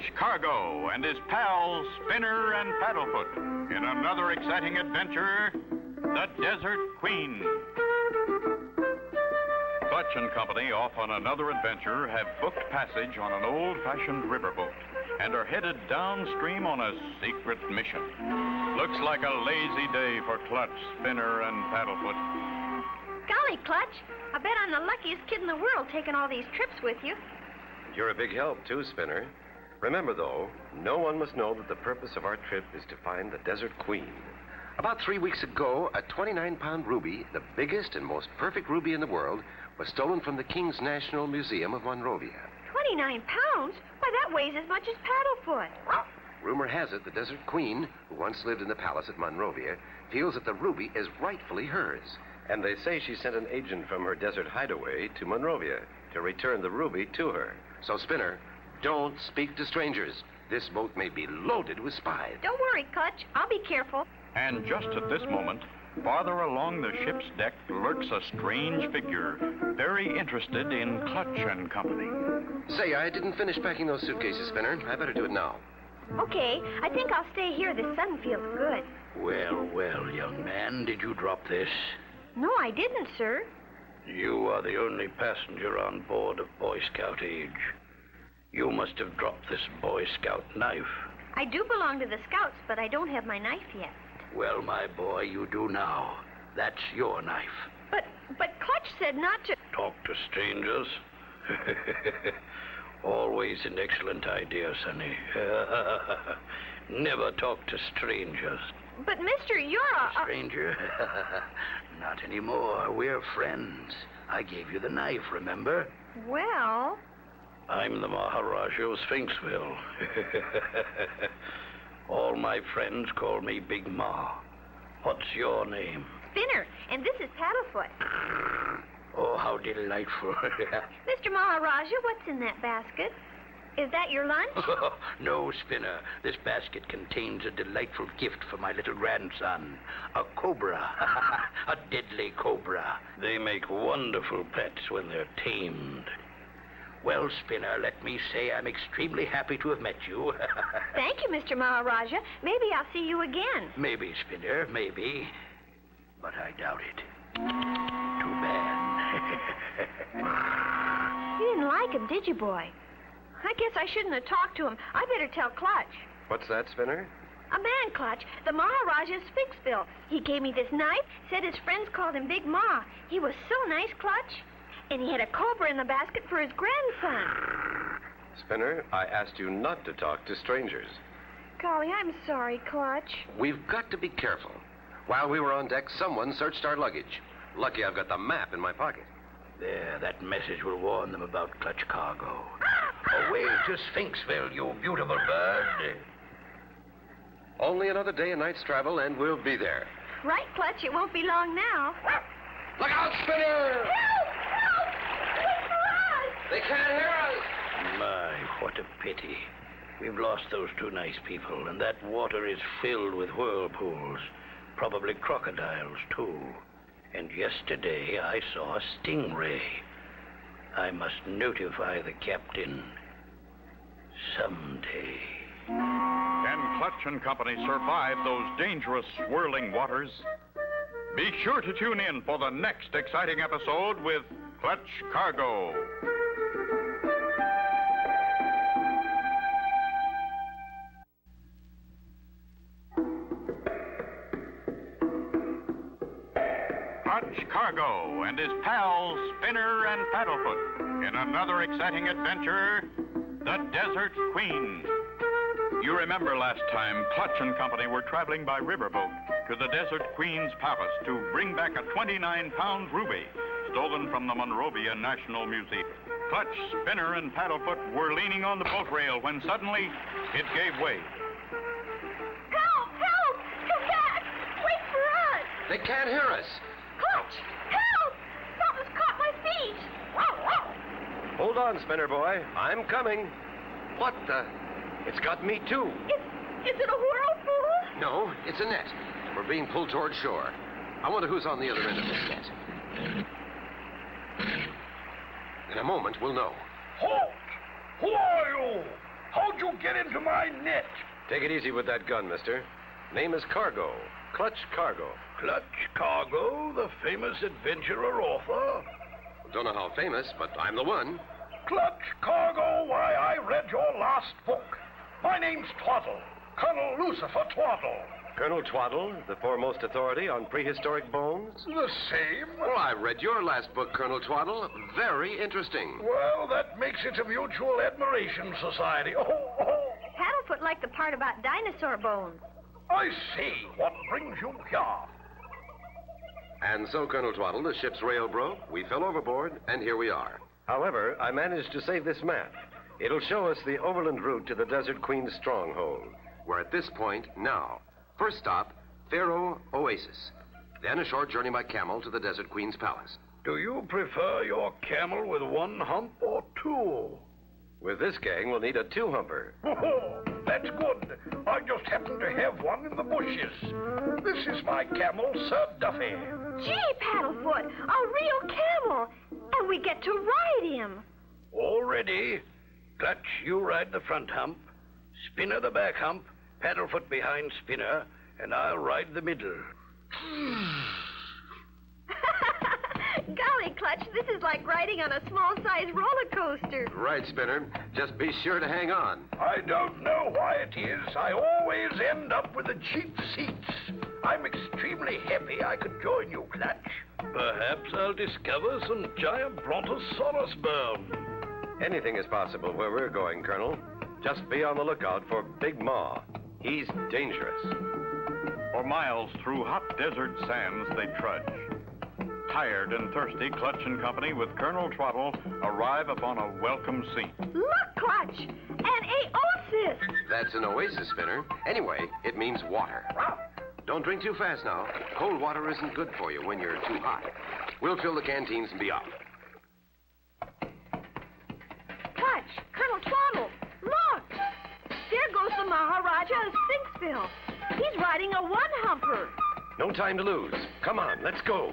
Clutch Cargo and his pals Spinner and Paddlefoot in another exciting adventure, The Desert Queen. Clutch and company, off on another adventure, have booked passage on an old-fashioned riverboat and are headed downstream on a secret mission. Looks like a lazy day for Clutch, Spinner, and Paddlefoot. Golly, Clutch, I bet I'm the luckiest kid in the world taking all these trips with you. You're a big help, too, Spinner. Remember, though, no one must know that the purpose of our trip is to find the Desert Queen. About 3 weeks ago, a 29-pound ruby, the biggest and most perfect ruby in the world, was stolen from the King's National Museum of Monrovia. 29 pounds? Why, that weighs as much as Paddlefoot. Rumor has it the Desert Queen, who once lived in the palace at Monrovia, feels that the ruby is rightfully hers. And they say she sent an agent from her desert hideaway to Monrovia to return the ruby to her. So, Spinner, don't speak to strangers. This boat may be loaded with spies. Don't worry, Clutch. I'll be careful. And just at this moment, farther along the ship's deck lurks a strange figure, very interested in Clutch and company. Say, I didn't finish packing those suitcases, Spinner. I better do it now. Okay. I think I'll stay here. The sun feels good. Well, well, young man, did you drop this? No, I didn't, sir. You are the only passenger on board of Boy Scout age. You must have dropped this Boy Scout knife. I do belong to the Scouts, but I don't have my knife yet. Well, my boy, you do now. That's your knife. But Clutch said not to... Talk to strangers? Always an excellent idea, Sonny. Never talk to strangers. But, mister, you're a... Stranger? Not anymore. We're friends. I gave you the knife, remember? Well... I'm the Maharaja of Sphinxville. All my friends call me Big Ma. What's your name? Spinner, and this is Paddlefoot. Oh, how delightful. Mr. Maharaja, what's in that basket? Is that your lunch? No, Spinner. This basket contains a delightful gift for my little grandson. A cobra. A deadly cobra. They make wonderful pets when they're tamed. Well, Spinner, let me say I'm extremely happy to have met you. Thank you, Mr. Maharaja. Maybe I'll see you again. Maybe, Spinner, maybe. But I doubt it. Too bad. You didn't like him, did you, boy? I guess I shouldn't have talked to him. I better tell Clutch. What's that, Spinner? A man, Clutch. The Maharaja of Sphinxville. He gave me this knife, said his friends called him Big Ma. He was so nice, Clutch. And he had a cobra in the basket for his grandson. Spinner, I asked you not to talk to strangers. Golly, I'm sorry, Clutch. We've got to be careful. While we were on deck, someone searched our luggage. Lucky I've got the map in my pocket. There, that message will warn them about Clutch Cargo. Away to Sphinxville, you beautiful bird. Only another day and night's travel, and we'll be there. Right, Clutch, it won't be long now. Look out, Spinner! Help! They can't hear us! My, what a pity. We've lost those two nice people, and that water is filled with whirlpools. Probably crocodiles, too. And yesterday I saw a stingray. I must notify the captain. Someday. Can Clutch and company survive those dangerous swirling waters? Be sure to tune in for the next exciting episode with Clutch Cargo. Clutch Cargo and his pals Spinner and Paddlefoot in another exciting adventure, The Desert Queen. You remember last time Clutch and company were traveling by riverboat to the Desert Queen's palace to bring back a 29-pound ruby stolen from the Monrovia National Museum. Clutch, Spinner, and Paddlefoot were leaning on the boat rail when suddenly it gave way. Help! Help! Come back! Wait for us! They can't hear us. Clutch! Help! Something's caught my feet! Hold on, Spinner boy. I'm coming. What the? It's got me, too. Is it a whirlpool? No, it's a net. We're being pulled toward shore. I wonder who's on the other end of this net. In a moment, we'll know. Halt! Who are you? How'd you get into my net? Take it easy with that gun, mister. Name is Cargo. Clutch Cargo. Clutch Cargo, the famous adventurer author? Don't know how famous, but I'm the one. Clutch Cargo, why, I read your last book. My name's Twaddle. Colonel Lucifer Twaddle. Colonel Twaddle, the foremost authority on prehistoric bones? The same. Well, I read your last book, Colonel Twaddle. Very interesting. Well, that makes it a mutual admiration society. Oh. Paddlefoot liked the part about dinosaur bones. I see. What brings you here? And so, Colonel Twaddle, the ship's rail broke, we fell overboard, and here we are. However, I managed to save this map. It'll show us the overland route to the Desert Queen's stronghold. We're at this point now. First stop, Pharaoh Oasis. Then a short journey by camel to the Desert Queen's palace. Do you prefer your camel with one hump or two? With this gang, we'll need a two-humper. Oh, that's good. I just happen to have one in the bushes. This is my camel, Sir Duffy. Gee, Paddlefoot, a real camel. And we get to ride him. All ready. Clutch, you ride the front hump. Spinner the back hump. Paddlefoot behind Spinner. And I'll ride the middle. Golly, Clutch, this is like riding on a small-sized roller coaster. Right, Spinner. Just be sure to hang on. I don't know why it is. I always end up with the cheap seats. I'm extremely happy I could join you, Clutch. Perhaps I'll discover some giant Brontosaurus bone. Anything is possible where we're going, Colonel. Just be on the lookout for Big Ma. He's dangerous. For miles through hot desert sands, they trudge. Tired and thirsty, Clutch and company with Colonel Twaddle arrive upon a welcome scene. Look, Clutch! An oasis! That's an oasis, Spinner. Anyway, it means water. Don't drink too fast now. Cold water isn't good for you when you're too hot. We'll fill the canteens and be off. Clutch! Colonel Twaddle! Look! There goes the Maharaja of Sphinxville. He's riding a one-humper. No time to lose. Come on, let's go.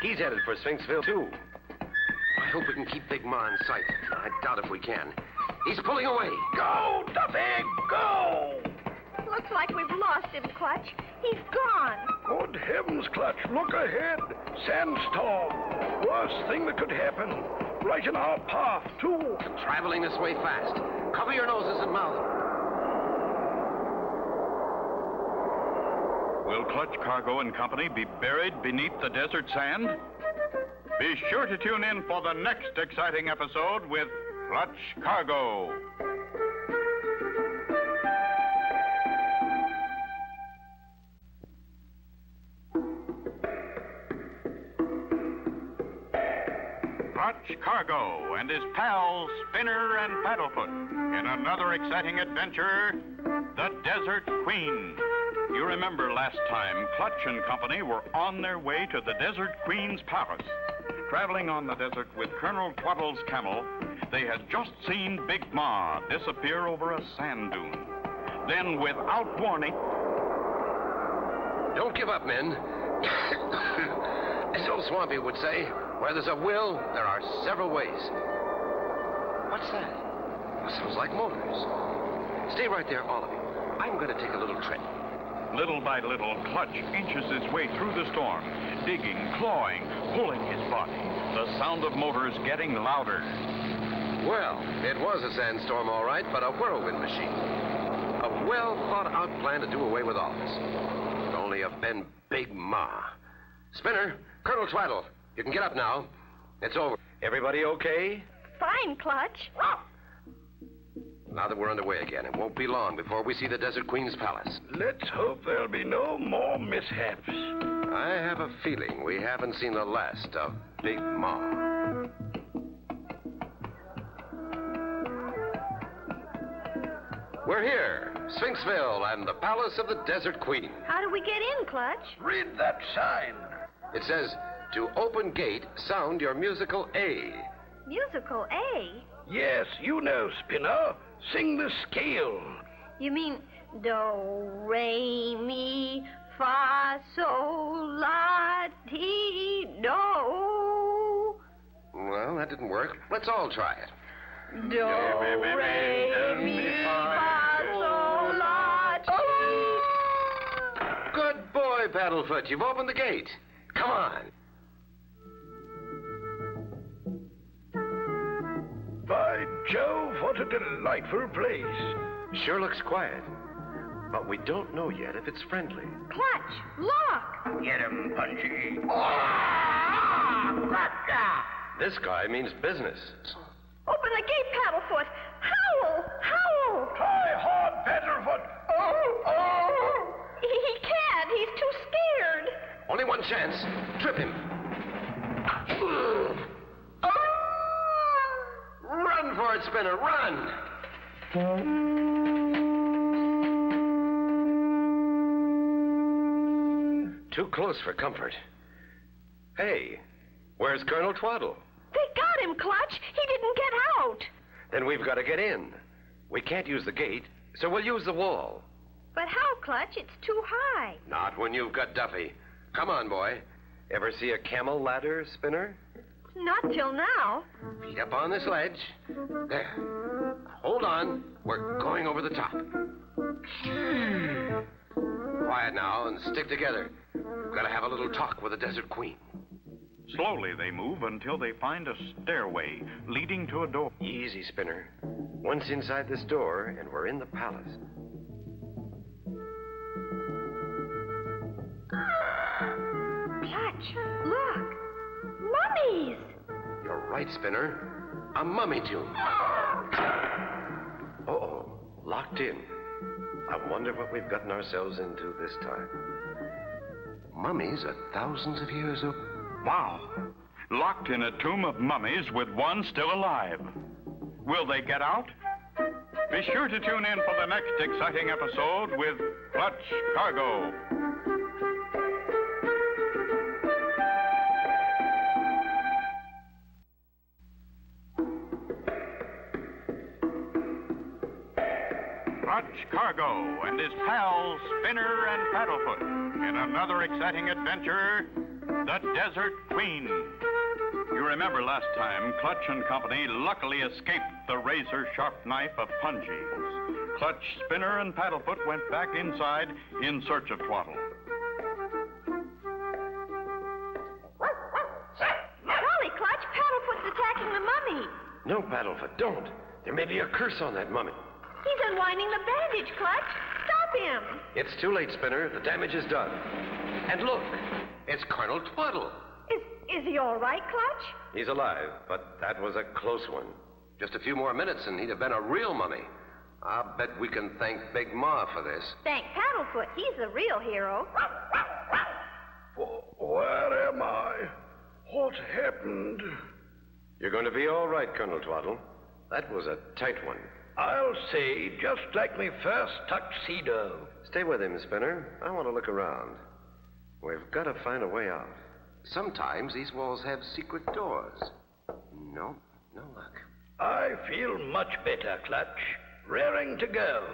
He's headed for Sphinxville, too. I hope we can keep Big Ma in sight. I doubt if we can. He's pulling away. Go, Duffy, go! Looks like we've lost him, Clutch. He's gone. Good heavens, Clutch, look ahead. Sandstorm. Worst thing that could happen. Right in our path, too. I'm traveling this way fast. Cover your noses and mouth. Will Clutch Cargo and company be buried beneath the desert sand? Be sure to tune in for the next exciting episode with Clutch Cargo. Clutch Cargo and his pals Spinner and Paddlefoot in another exciting adventure, The Desert Queen. You remember last time, Clutch and company were on their way to the Desert Queen's palace. Traveling on the desert with Colonel Twaddle's camel, they had just seen Big Ma disappear over a sand dune. Then, without warning... Don't give up, men. As old Swampy would say, where there's a will, there are several ways. What's that? Well, sounds like motors. Stay right there, all of you. I'm going to take a little trip. Little by little, Clutch inches his way through the storm, digging, clawing, pulling his body. The sound of motors getting louder. Well, it was a sandstorm, all right, but a whirlwind machine. A well-thought-out plan to do away with all this. Could only have been Big Ma. Spinner, Colonel Twaddle, you can get up now. It's over. Everybody okay? Fine, Clutch. Now that we're underway again, it won't be long before we see the Desert Queen's palace. Let's hope there'll be no more mishaps. I have a feeling we haven't seen the last of Big Ma. We're here, Sphinxville and the palace of the Desert Queen. How do we get in, Clutch? Read that sign. It says, to open gate, sound your musical A. Musical A? Yes, you know, Spinner. Sing the scale. You mean do, re, mi, fa, sol, la, ti, do. Well, that didn't work. Let's all try it. Do, re, mi, fa, sol, la, ti. Good boy, Paddlefoot. You've opened the gate. Come on. By Jove, what a delightful place. Sure looks quiet. But we don't know yet if it's friendly. Clutch! Look! Get him, Punchy. This guy means business. Open the gate, Paddlefoot. Howl! Howl! Try hard, Paddlefoot. Oh! Oh! He can't. He's too scared. Only one chance. Trip him. Run for it, Spinner. Run! Too close for comfort. Hey, where's Colonel Twaddle? They got him, Clutch. He didn't get out. Then we've got to get in. We can't use the gate, so we'll use the wall. But how, Clutch? It's too high. Not when you've got Duffy. Come on, boy. Ever see a camel ladder, Spinner? Not till now. Feet up on this ledge. There. Hold on. We're going over the top. Quiet now and stick together. We've got to have a little talk with the Desert Queen. Slowly they move until they find a stairway leading to a door. Easy, Spinner. Once inside this door, and we're in the palace. Clutch, look. Mummies! You're right, Spinner. A mummy tomb. Uh-oh. Locked in. I wonder what we've gotten ourselves into this time. Mummies are thousands of years old. Wow. Locked in a tomb of mummies with one still alive. Will they get out? Be sure to tune in for the next exciting episode with Clutch Cargo. Clutch Cargo and his pals Spinner and Paddlefoot in another exciting adventure, The Desert Queen. You remember last time, Clutch and company luckily escaped the razor-sharp knife of Pungy's. Clutch, Spinner, and Paddlefoot went back inside in search of Twaddle. Golly, Clutch, Paddlefoot's attacking the mummy. No, Paddlefoot, don't. There may be a curse on that mummy. He's unwinding the bandage, Clutch. Stop him. It's too late, Spinner. The damage is done. And look, it's Colonel Twaddle. Is he all right, Clutch? He's alive, but that was a close one. Just a few more minutes and he'd have been a real mummy. I bet we can thank Big Ma for this. Thank Paddlefoot. He's the real hero. Where am I? What happened? You're going to be all right, Colonel Twaddle. That was a tight one. I'll say, just like me first tuxedo. Stay with him, Spinner. I want to look around. We've got to find a way out. Sometimes these walls have secret doors. No luck. I feel much better, Clutch. Raring to go.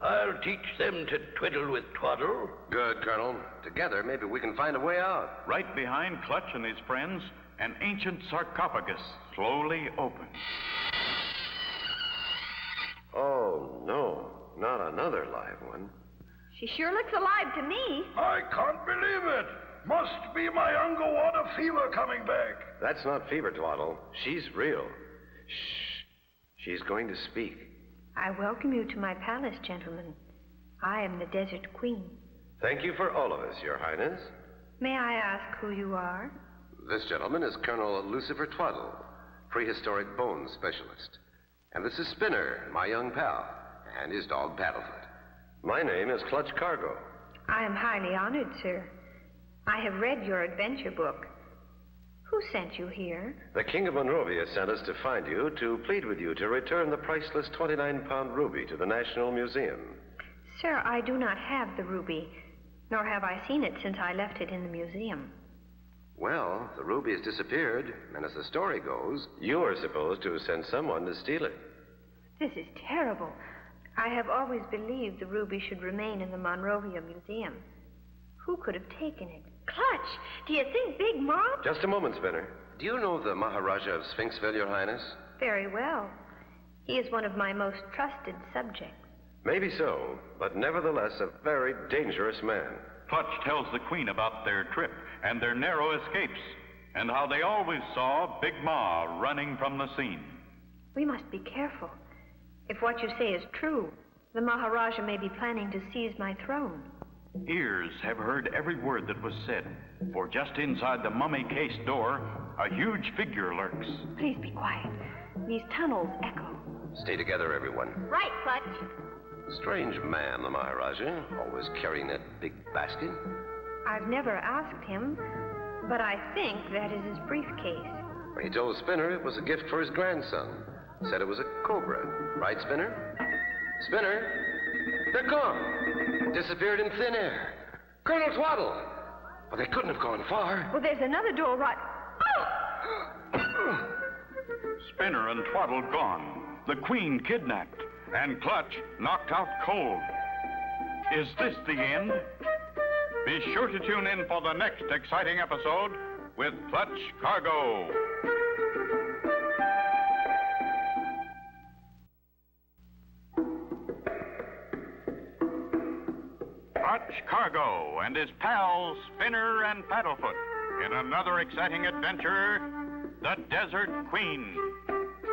I'll teach them to twiddle with Twaddle. Good, Colonel. Together, maybe we can find a way out. Right behind Clutch and his friends, an ancient sarcophagus slowly opened. Oh, no. Not another live one. She sure looks alive to me. I can't believe it. Must be my underwater fever coming back. That's not fever, Twaddle. She's real. Shh. She's going to speak. I welcome you to my palace, gentlemen. I am the Desert Queen. Thank you for all of us, Your Highness. May I ask who you are? This gentleman is Colonel Lucifer Twaddle, prehistoric bone specialist. And this is Spinner, my young pal, and his dog, Paddlefoot. My name is Clutch Cargo. I am highly honored, sir. I have read your adventure book. Who sent you here? The King of Monrovia sent us to find you, to plead with you to return the priceless 29-pound ruby to the National Museum. Sir, I do not have the ruby, nor have I seen it since I left it in the museum. Well, the ruby has disappeared, and as the story goes, you are supposed to send someone to steal it. This is terrible. I have always believed the ruby should remain in the Monrovia Museum. Who could have taken it? Clutch, do you think Big Ma? Just a moment, Spinner. Do you know the Maharaja of Sphinxville, Your Highness? Very well. He is one of my most trusted subjects. Maybe so, but nevertheless a very dangerous man. Clutch tells the Queen about their trip and their narrow escapes and how they always saw Big Ma running from the scene. We must be careful. If what you say is true, the Maharaja may be planning to seize my throne. Ears have heard every word that was said, for just inside the mummy case door, a huge figure lurks. Please be quiet. These tunnels echo. Stay together, everyone. Right, Clutch. Strange man, the Maharaja, always carrying that big basket. I've never asked him, but I think that is his briefcase. He told Spinner it was a gift for his grandson. Said it was a cobra. Right, Spinner? Spinner? They're gone. Disappeared in thin air. Colonel Twaddle! But they couldn't have gone far. Well, there's another door right... Oh! Spinner and Twaddle gone. The Queen kidnapped. And Clutch knocked out cold. Is this the end? Be sure to tune in for the next exciting episode with Clutch Cargo. Clutch Cargo and his pals Spinner and Paddlefoot in another exciting adventure, The Desert Queen.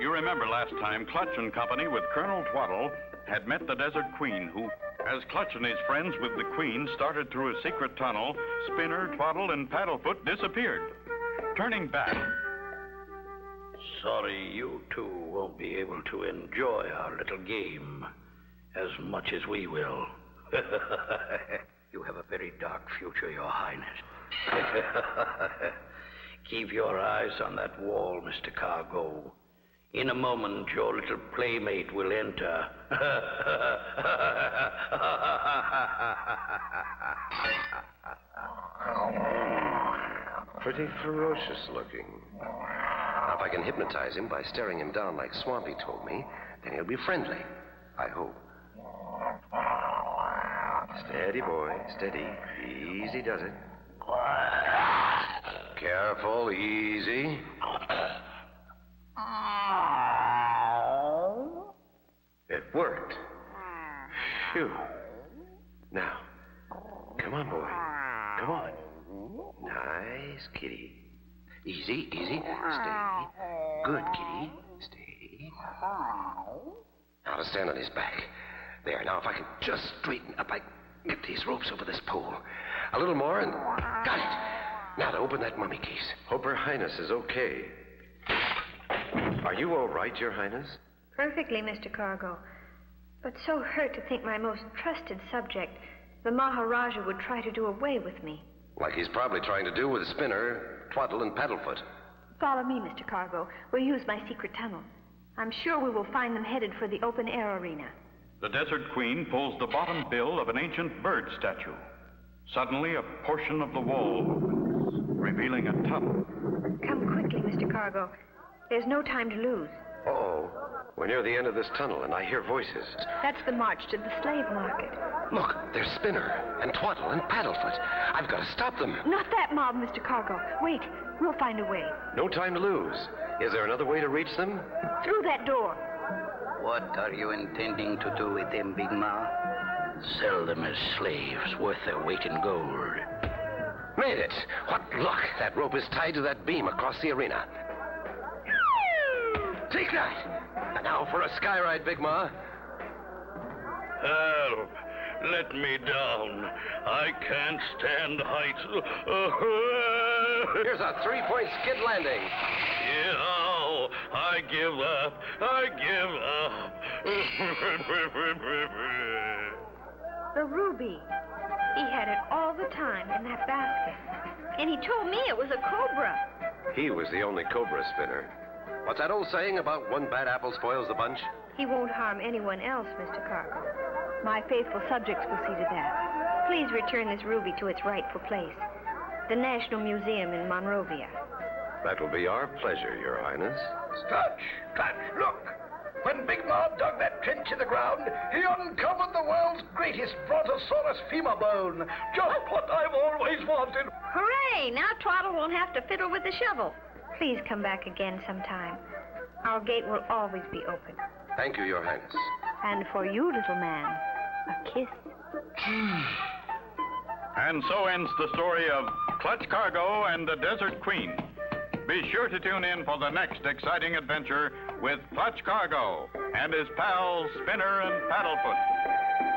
You remember last time Clutch and company with Colonel Twaddle had met the Desert Queen, who, as Clutch and his friends with the Queen started through a secret tunnel, Spinner, Twaddle, and Paddlefoot disappeared. Turning back... Sorry you two won't be able to enjoy our little game as much as we will. You have a very dark future, Your Highness. Keep your eyes on that wall, Mr. Cargo. In a moment, your little playmate will enter. Pretty ferocious looking. Now, if I can hypnotize him by staring him down like Swampy told me, then he'll be friendly, I hope. Steady, boy, steady. Easy does it. Careful, easy. It worked. Phew. Now, come on, boy. Come on. Nice kitty. Easy, easy. Steady. Good kitty. Steady. Now to stand on his back. There, now if I can just straighten up, I get these ropes over this pole. A little more and... Got it. Now to open that mummy case. Hope Her Highness is okay. Are you all right, Your Highness? Perfectly, Mr. Cargo. But so hurt to think my most trusted subject, the Maharaja, would try to do away with me. Like he's probably trying to do with Spinner, Twaddle, and Paddlefoot. Follow me, Mr. Cargo. We'll use my secret tunnel. I'm sure we will find them headed for the open air arena. The Desert Queen pulls the bottom bill of an ancient bird statue. Suddenly, a portion of the wall opens, revealing a tunnel. Come quickly, Mr. Cargo. There's no time to lose. Uh-oh. We're near the end of this tunnel, and I hear voices. That's the march to the slave market. Look, there's Spinner, and Twaddle, and Paddlefoot. I've got to stop them. Not that mob, Mr. Cargo. Wait, we'll find a way. No time to lose. Is there another way to reach them? Through that door. What are you intending to do with them, Big Ma? Sell them as slaves, worth their weight in gold. Made it! What luck! That rope is tied to that beam across the arena. Take that! And now for a sky ride, Big Ma. Help! Let me down. I can't stand heights. Here's a three-point skid landing. Yeah. I give up. I give up. The ruby. He had it all the time in that basket. And he told me it was a cobra. He was the only cobra, Spinner. What's that old saying about one bad apple spoils the bunch? He won't harm anyone else, Mr. Cargo. My faithful subjects will see to that. Please return this ruby to its rightful place. The National Museum in Monrovia. That will be our pleasure, Your Highness. Clutch! Clutch, look! When Big Ma dug that trench in the ground, he uncovered the world's greatest Brontosaurus femur bone. Just what I've always wanted. Hooray! Now Twaddle won't have to fiddle with the shovel. Please come back again sometime. Our gate will always be open. Thank you, Your Highness. And for you, little man, a kiss. And so ends the story of Clutch Cargo and the Desert Queen. Be sure to tune in for the next exciting adventure with Clutch Cargo and his pals Spinner and Paddlefoot.